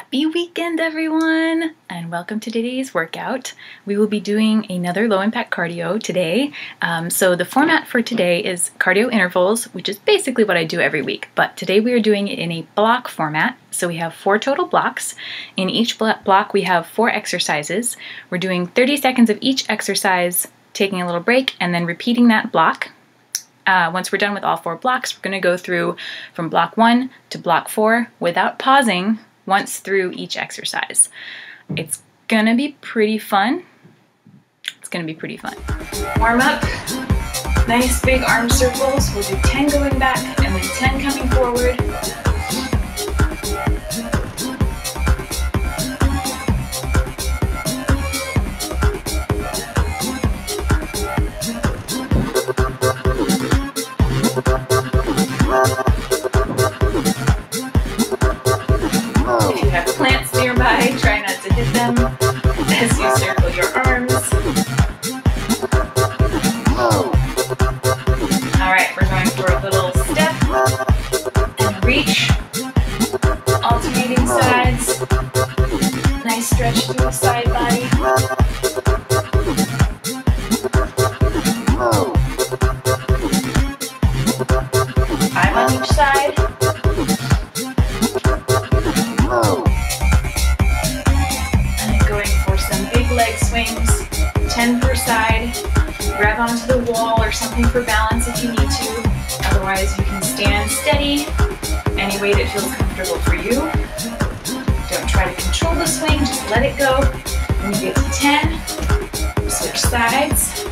Happy weekend, everyone, and welcome to today's workout. We will be doing another low-impact cardio today. So the format for today is cardio intervals, which is basically what I do every week, but today we are doing it in a block format. So we have 4 total blocks. In each block, we have 4 exercises. We're doing 30 seconds of each exercise, taking a little break, and then repeating that block. Once we're done with all 4 blocks, we're going to go through from block 1 to block 4 without pausing once through each exercise. It's gonna be pretty fun. It's gonna be pretty fun. Warm up, nice big arm circles. We'll do 10 going back and then 10 coming forward. Try not to hit them as you circle your arms. All right, we're going for a little step and reach, alternating sides. Nice stretch through the side body. Onto the wall or something for balance if you need to. Otherwise, you can stand steady any way that feels comfortable for you. Don't try to control the swing, just let it go. When you get to 10, switch sides.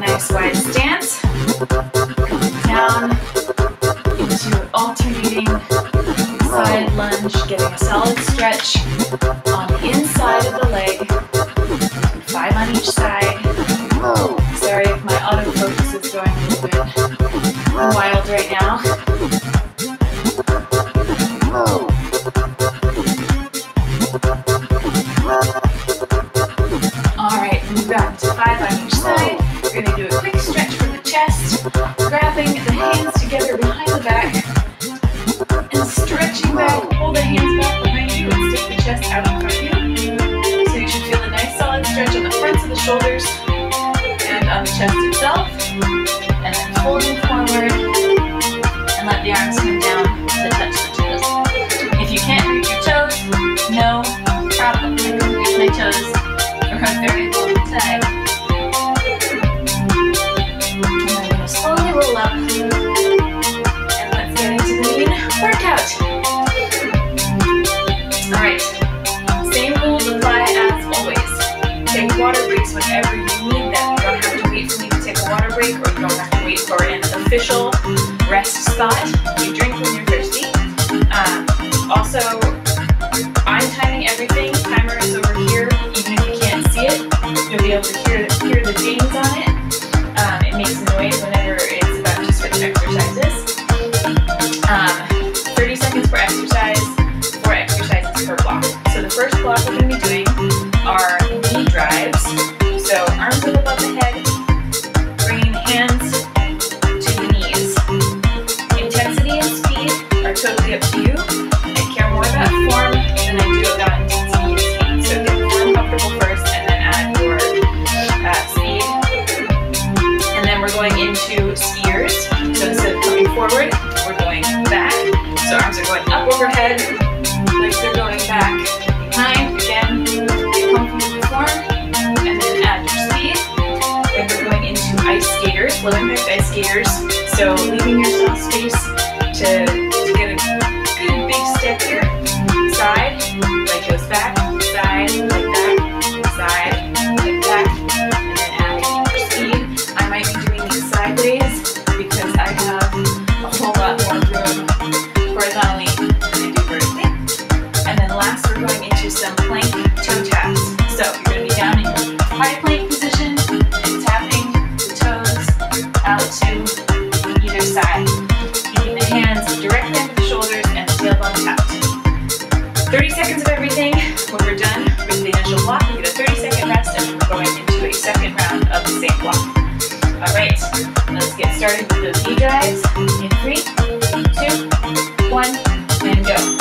Nice wide stance, down into alternating side lunge, getting a solid stretch on the inside of the leg, 5 on each side. Sorry if my autofocus is going a little bit wild right now. Out to either side, keeping the hands directly 30 seconds of everything. When we're done with the initial block, we get a 30-second rest, and we're going into a second round of the same block. All right, let's get started with those knee guys. In 3, 2, 1, and go.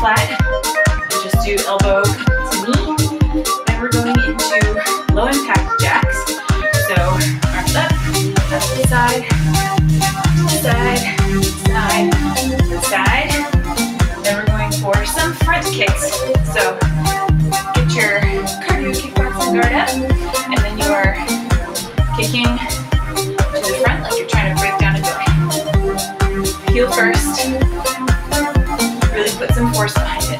flat. Just do elbow to knee. Then we're going into low impact jacks. So arms up, up to the side, side, side, side. Then we're going for some front kicks. So get your cardio kickboxing guard up, and then you are kicking to the front like you're trying to break down a door. Heel first. Really put some force behind it.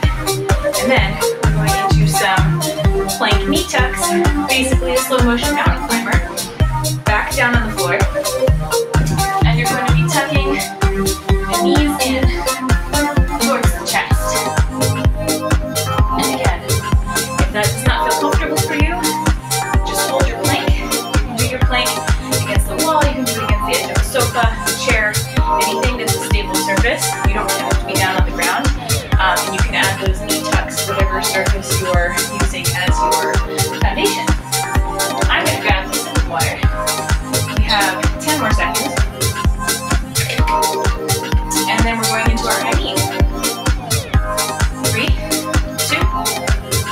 And then we're going into some plank knee tucks, basically a slow motion mountain climber, back down on the floor. And you're going to be tucking the knees in towards the chest. And again, if that does not feel comfortable for you, just hold your plank. You do your plank against the wall, you can do it against the edge of a sofa, chair, anything that's a stable surface. You don't have to be down on the ground. And you can add those knee tucks, whatever surface you're using as your foundation. I'm going to grab this in the water. We have 10 more seconds. And then we're going into our high knee. 3, 2,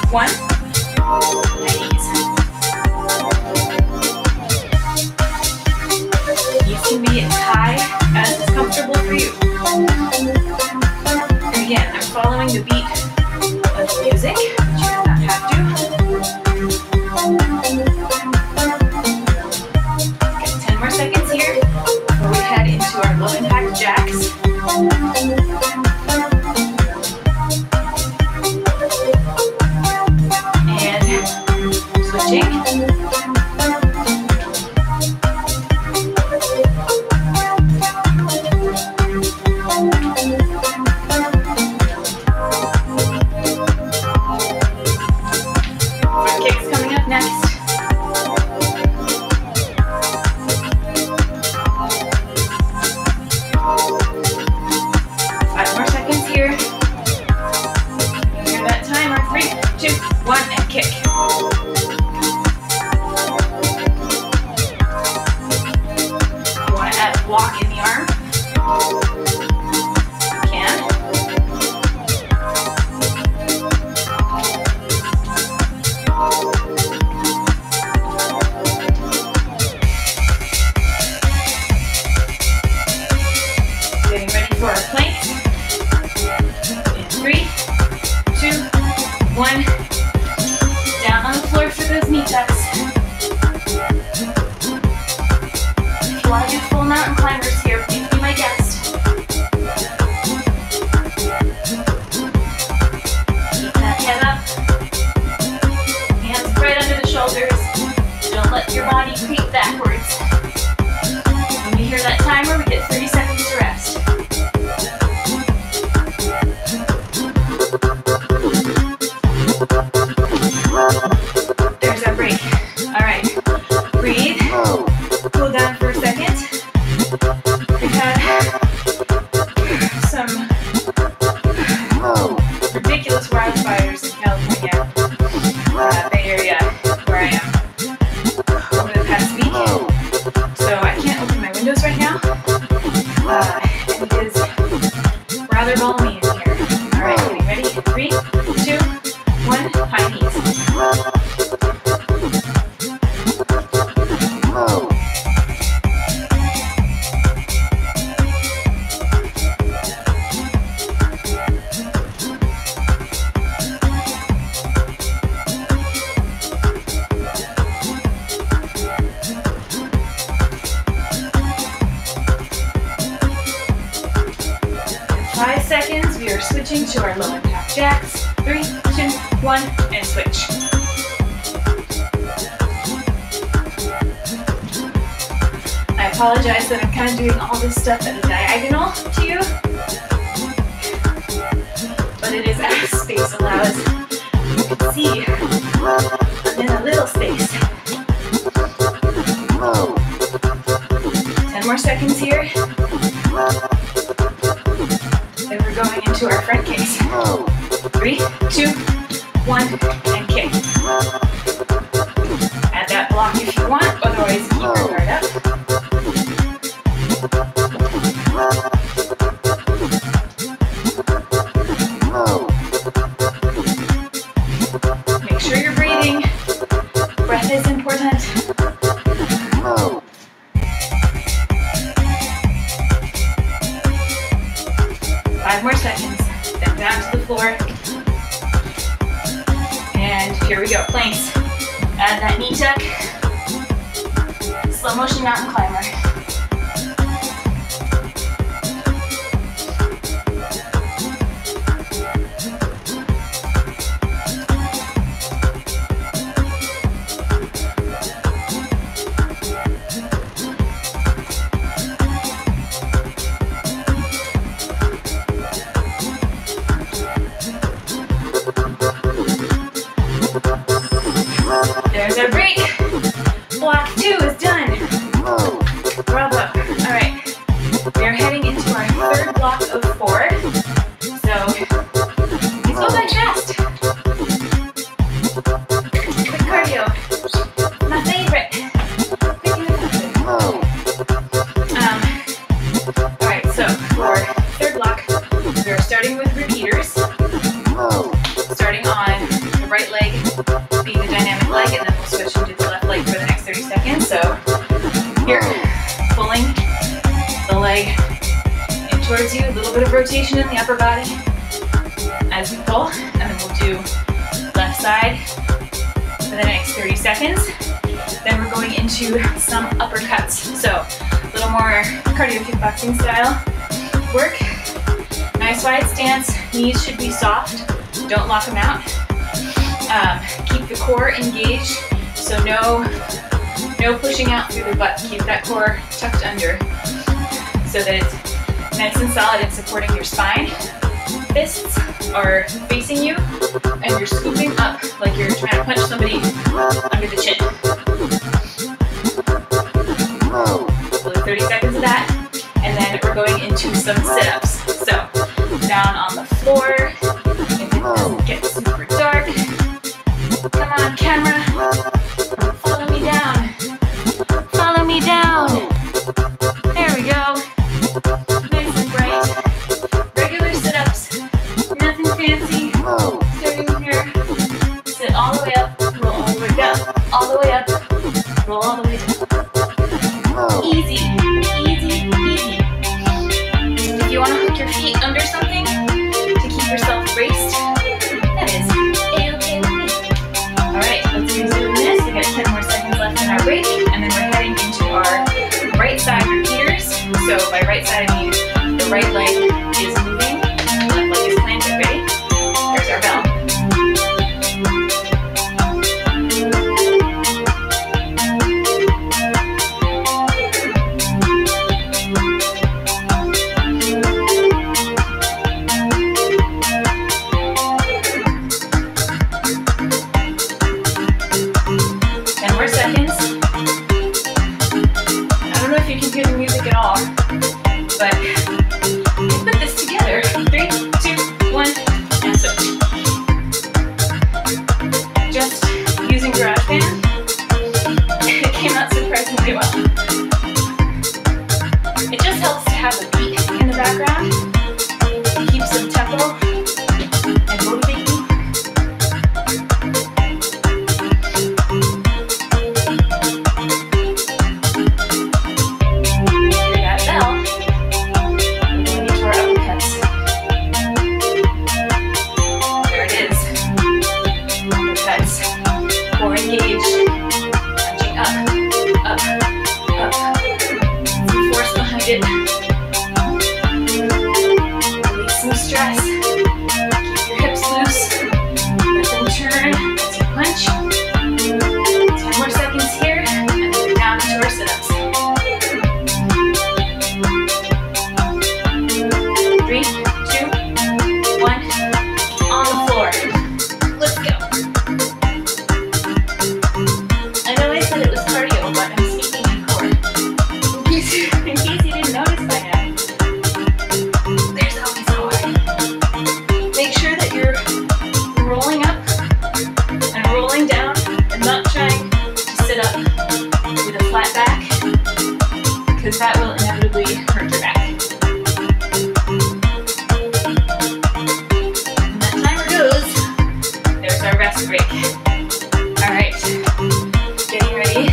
1. High knees. These can be as high as is comfortable for you. Again, I'm following the beat of the music, but you do not have to. Got 10 more seconds here before we head into our low impact jacks. And switching. Oh. 5 more seconds, then down to the floor. And here we go, planks. Add that knee tuck. Slow motion mountain climber. There's our break. Block 2 is done. Bravo. All right. We are heading into our 3rd block of 4. So let's go by chest. Quick cardio. My favorite. All right. So for our 3rd block, we are starting with repeaters. Starting on the right leg. Being the dynamic leg, and then we'll switch to the left leg for the next 30 seconds. So here, pulling the leg in towards you, a little bit of rotation in the upper body as you pull, and then we'll do left side for the next 30 seconds. Then we're going into some uppercuts. So a little more cardio kickboxing style work. Nice wide stance, knees should be soft, don't lock them out. Keep the core engaged, so no pushing out through the butt. Keep that core tucked under so that it's nice and solid and supporting your spine. Fists are facing you, and you're scooping up like you're trying to punch somebody under the chin. So 30 seconds of that, and then we're going into some sit-ups. So down on the floor, if it gets super dark. Come on, camera. Follow me down. Follow me down. There we go. Nice and bright. Regular sit-ups. Nothing fancy. Starting here. Sit all the way up. Roll all the way down. All the way up. Roll all the way down. Easy. Easy. Easy. If you want to hook your feet under something to keep yourself braced, that is. Break, and then we're heading into our right side repeaters. So by right side I mean the right leg is moving, the left leg is planted. Ready? There's our bell. Break. All right, getting ready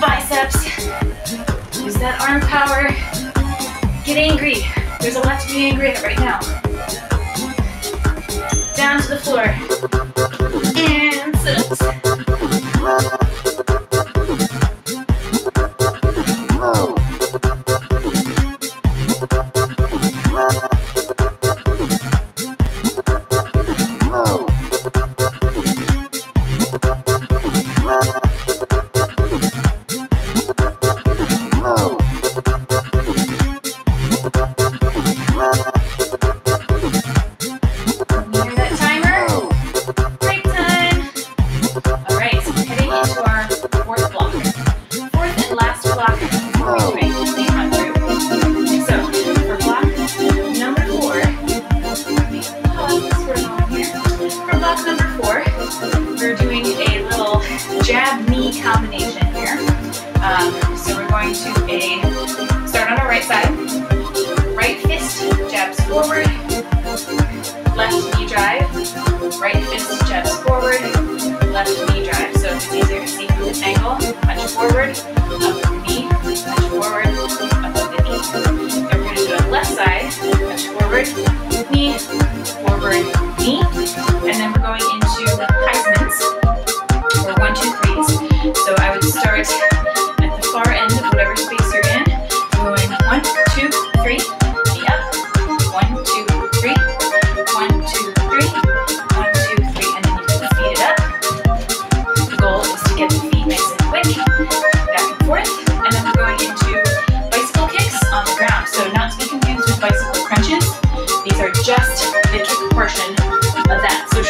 biceps, use that arm power, get angry. There's a lot to be angry at right now. Down to the floor, and sit-ups.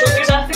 Shoulders off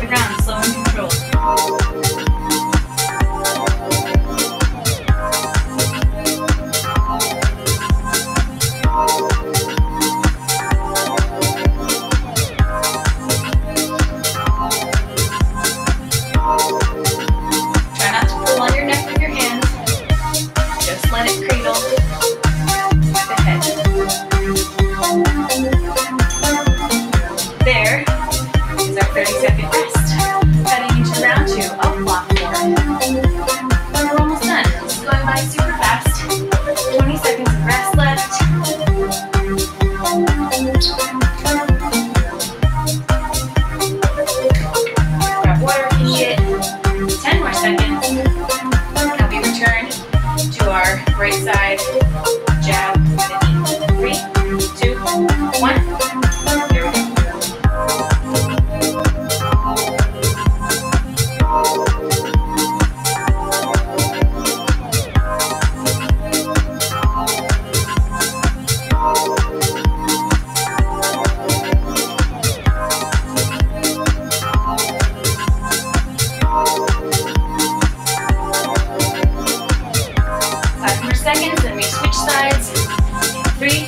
the ground, slow and controlled. right side, jab, and 3, 2, 1. Here we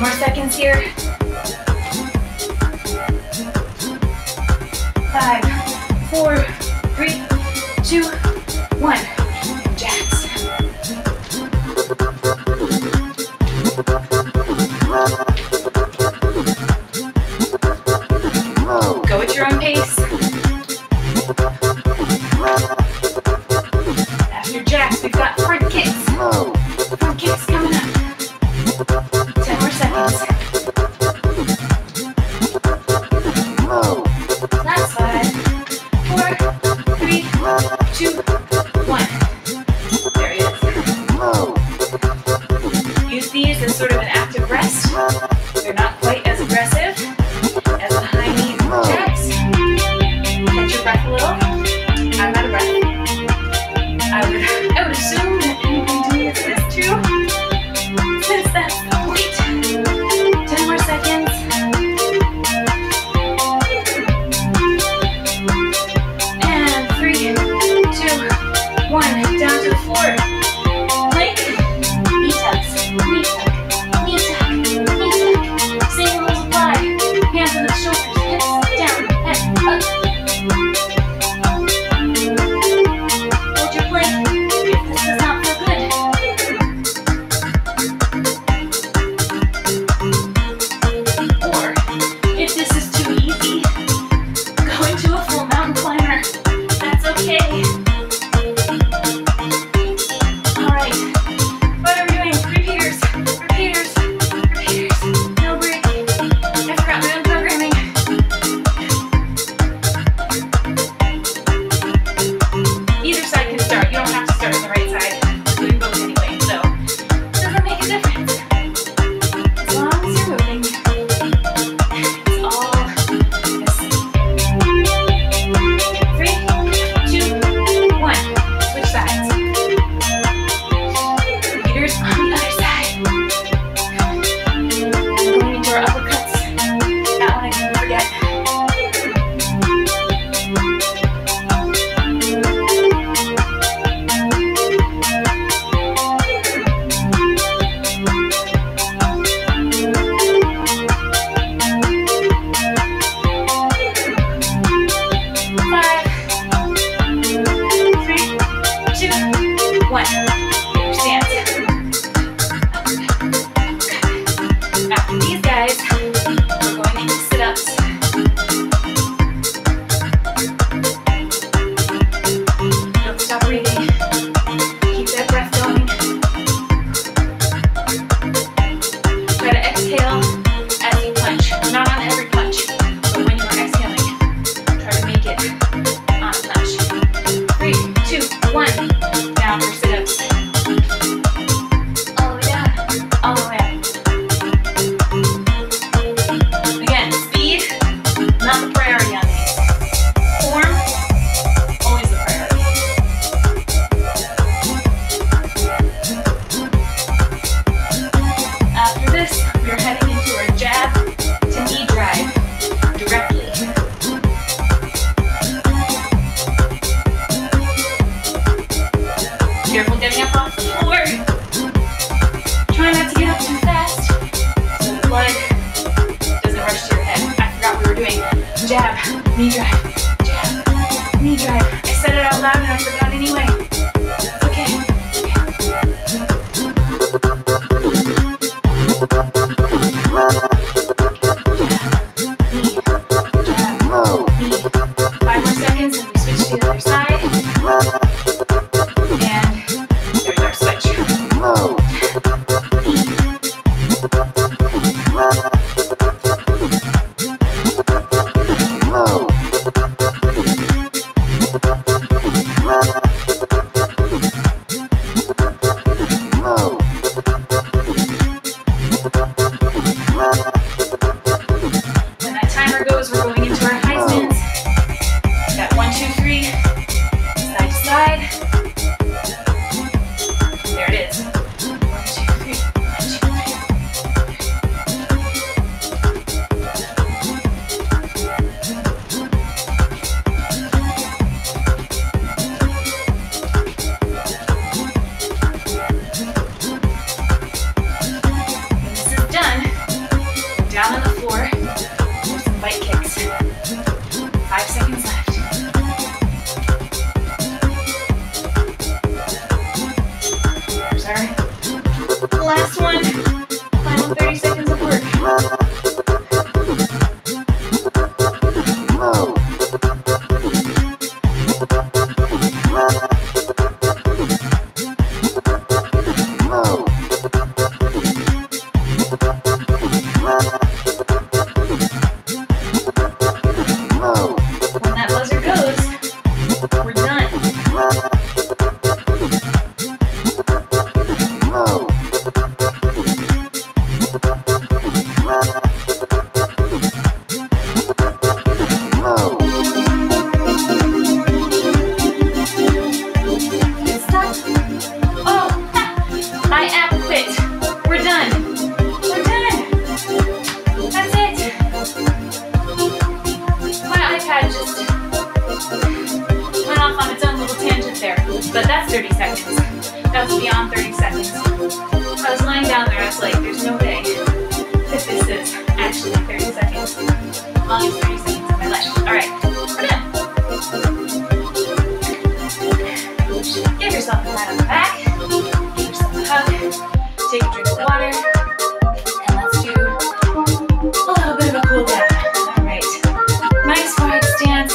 more seconds here. 5, 4, 3, 2, 1. Jacks. Go at your own pace. After jacks, we've got front kicks. Front kicks coming up. 10 more seconds. Last 5, 4, 3, 2, 1. There it is. Use these as sort of an active rest. They're not quite as aggressive as the high knee jacks. Catch your breath a little. I'm out of breath. I would assume that you can do this too, since that's complete. 10 more seconds. Knee drive, jab, knee drive. I said it out loud and I forgot anyway. It's okay. Knee, jab, knee. 5 more seconds and we switch to the other side. Down on the floor, some bike kicks. 5 seconds left. last one. Final 30 seconds of work. When that buzzer goes, we're done. But that's 30 seconds. That was beyond 30 seconds. I was lying down there, I was like, there's no way that this is actually 30 seconds. Longest 30 seconds of my life. Alright, we're done. Give yourself a pat on the back. Give yourself a hug. Take a drink of water. And let's do a little bit of a cool down. Alright. Nice wide stance.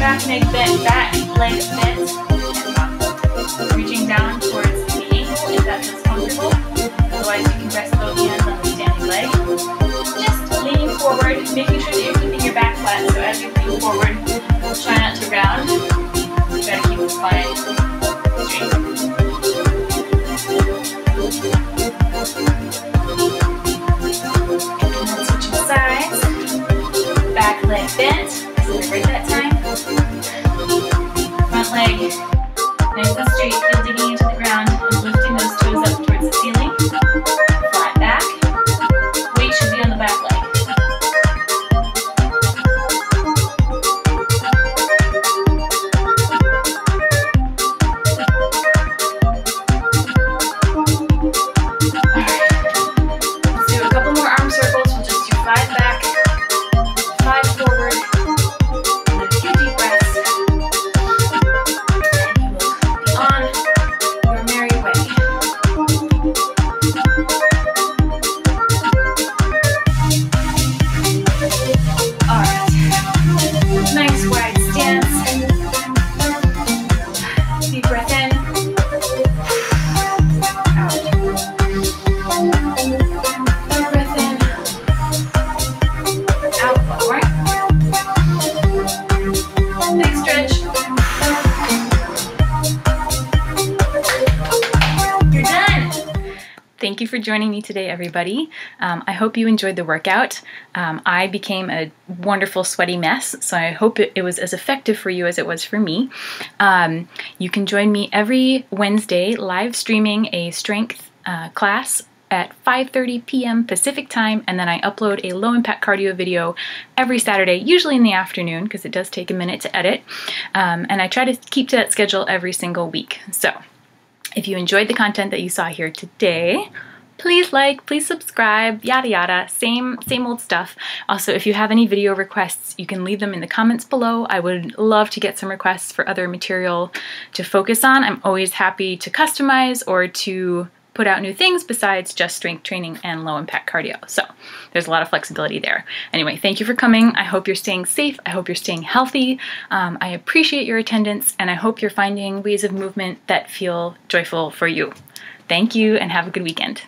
Back leg bent, back leg bent, and up. Reaching down towards the ankle if that feels comfortable. Otherwise, you can rest both hands on the standing leg. Just leaning forward, making sure that you're keeping your back flat. So as you lean forward, try not to round. Try to keep the spine straight. And then switching sides. Back leg bent. Right that time. Front leg, nice and straight, heel digging into the ground and lifting those toes up towards the ceiling. Flat back. Weight should be on the back leg. Alright. Let's do a couple more arm circles. We'll just do 5 back, 5 forward. Thank you for joining me today, everybody. I hope you enjoyed the workout. I became a wonderful sweaty mess, so I hope it was as effective for you as it was for me. You can join me every Wednesday live streaming a strength class at 5:30 p.m. Pacific time, and then I upload a low-impact cardio video every Saturday, usually in the afternoon, because it does take a minute to edit, and I try to keep to that schedule every single week. So, if you enjoyed the content that you saw here today, please like, please subscribe, yada yada, same old stuff. Also, if you have any video requests, you can leave them in the comments below. I would love to get some requests for other material to focus on. I'm always happy to customize or to put out new things besides just strength training and low-impact cardio. So there's a lot of flexibility there. Anyway, thank you for coming. I hope you're staying safe. I hope you're staying healthy. I appreciate your attendance, and I hope you're finding ways of movement that feel joyful for you. Thank you, and have a good weekend.